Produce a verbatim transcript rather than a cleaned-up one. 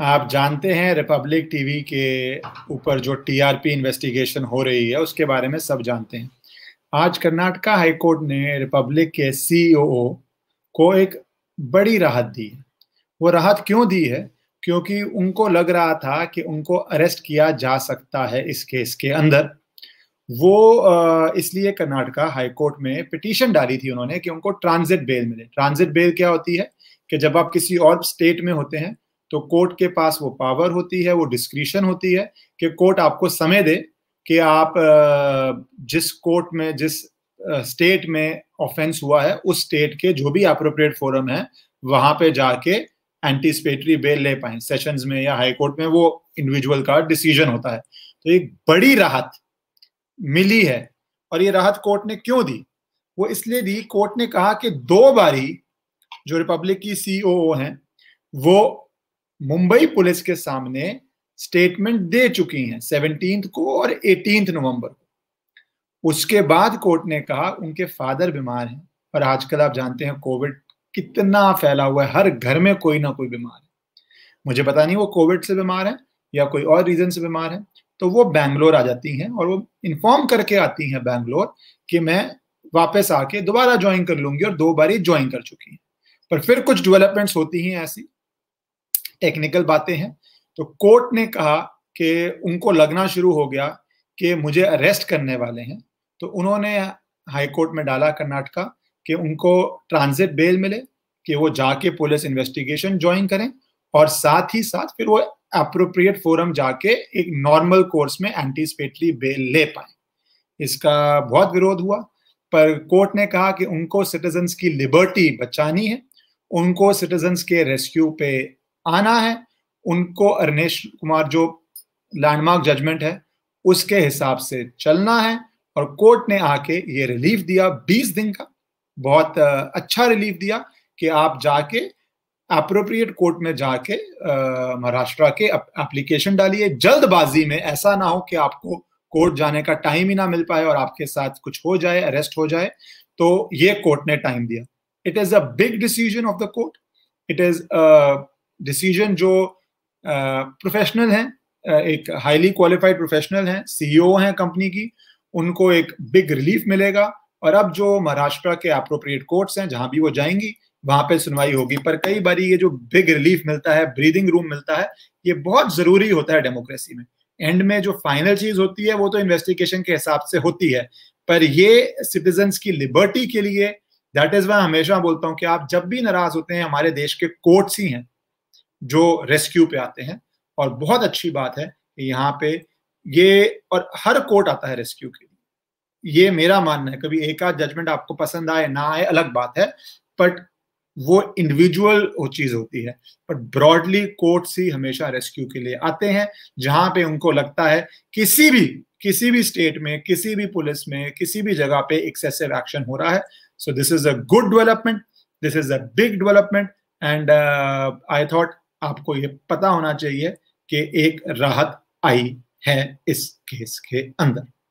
आप जानते हैं रिपब्लिक टीवी के ऊपर जो टीआरपी इन्वेस्टिगेशन हो रही है उसके बारे में सब जानते हैं। आज कर्नाटका हाई कोर्ट ने रिपब्लिक के सीओओ को एक बड़ी राहत दी है। वो राहत क्यों दी है? क्योंकि उनको लग रहा था कि उनको अरेस्ट किया जा सकता है इस केस के अंदर। वो इसलिए कर्नाटका हाई कोर्ट में पिटीशन डाली थी उन्होंने कि उनको ट्रांजिट बेल मिले। ट्रांजिट बेल क्या होती है कि जब आप किसी और स्टेट में होते हैं तो कोर्ट के पास वो पावर होती है, वो डिस्क्रिशन होती है कि कोर्ट आपको समय दे कि आप जिस कोर्ट में, जिस स्टेट में ऑफेंस हुआ है उस स्टेट के जो भी एप्रोप्रिएट फोरम है वहां पे जाके एंटीसिपेटरी बेल ले पाए। सेशंस में या हाई कोर्ट में वो इंडिविजुअल का डिसीजन होता है। तो एक बड़ी राहत मिली है। और ये राहत कोर्ट ने क्यों दी? वो इसलिए दी, कोर्ट ने कहा कि दो बारी जो रिपब्लिक की सीओओ हैं वो मुंबई पुलिस के सामने स्टेटमेंट दे चुकी हैं, सेवनटीन्थ को और एटीन्थ नवंबर को। उसके बाद कोर्ट ने कहा उनके फादर बीमार हैं और आजकल आप जानते हैं कोविड कितना फैला हुआ है, हर घर में कोई ना कोई बीमार है। मुझे पता नहीं वो कोविड से बीमार है या कोई और रीजन से बीमार है। तो वो बैंगलोर आ जाती हैं और वो इन्फॉर्म करके आती हैं बैंगलोर कि मैं वापस आके दोबारा ज्वाइन कर लूंगी, और दो बारी ज्वाइन कर चुकी हैं। पर फिर कुछ डेवलपमेंट्स होती हैं, ऐसी टेक्निकल बातें हैं। तो कोर्ट ने कहा कि उनको लगना शुरू हो गया कि मुझे अरेस्ट करने वाले हैं। तो उन्होंने हाई कोर्ट में डाला कर्नाटका कि उनको ट्रांजिट बेल मिले कि वो जाके पुलिस इन्वेस्टिगेशन ज्वाइन करें और साथ ही साथ फिर वो एप्रोप्रिएट फोरम जाके एक नॉर्मल कोर्स में एंटीसिपेटरी बेल ले पाए। इसका बहुत विरोध हुआ, पर कोर्ट ने कहा कि उनको सिटीजन्स की लिबर्टी बचानी है, उनको सिटीजन्स के रेस्क्यू पे आना है, उनको अर्नेश कुमार जो लैंडमार्क जजमेंट है उसके हिसाब से चलना है। और कोर्ट ने आके ये रिलीफ दिया बीस दिन का, बहुत अच्छा रिलीफ दिया कि आप जाके एप्रोप्रिएट कोर्ट में जाके महाराष्ट्र के एप्लीकेशन डालिए। जल्दबाजी में ऐसा ना हो कि आपको कोर्ट जाने का टाइम ही ना मिल पाए और आपके साथ कुछ हो जाए, अरेस्ट हो जाए। तो ये कोर्ट ने टाइम दिया। It is a big decision of the court. It is decision जो प्रोफेशनल uh, हैं, uh, एक हाईली क्वालिफाइड प्रोफेशनल हैं, सीईओ हैं कंपनी की, उनको एक बिग रिलीफ मिलेगा। और अब जो महाराष्ट्र के एप्रोप्रिएट कोर्ट्स हैं जहां भी वो जाएंगी वहां पे सुनवाई होगी। पर कई बारी ये जो बिग रिलीफ मिलता है, ब्रीदिंग रूम मिलता है, ये बहुत जरूरी होता है डेमोक्रेसी में। एंड में जो फाइनल चीज होती है वो तो इन्वेस्टिगेशन के हिसाब से होती है, पर ये सिटीजन्स की लिबर्टी के लिए, दैट इज वाई हमेशा बोलता हूँ कि आप जब भी नाराज होते हैं हमारे देश के कोर्ट्स ही हैं जो रेस्क्यू पे आते हैं। और बहुत अच्छी बात है कि यहाँ पे ये, और हर कोर्ट आता है रेस्क्यू के लिए, ये मेरा मानना है। कभी एक आध जजमेंट आपको पसंद आए ना आए अलग बात है, बट वो इंडिविजुअल वो चीज होती है। बट ब्रॉडली कोर्ट्स ही हमेशा रेस्क्यू के लिए आते हैं जहाँ पे उनको लगता है किसी भी किसी भी स्टेट में, किसी भी पुलिस में, किसी भी जगह पे एक्सेसिव एक्शन हो रहा है। So this is a good development, this is a big development. And I thought आपको ये पता होना चाहिए कि एक राहत आई है इस केस के अंदर।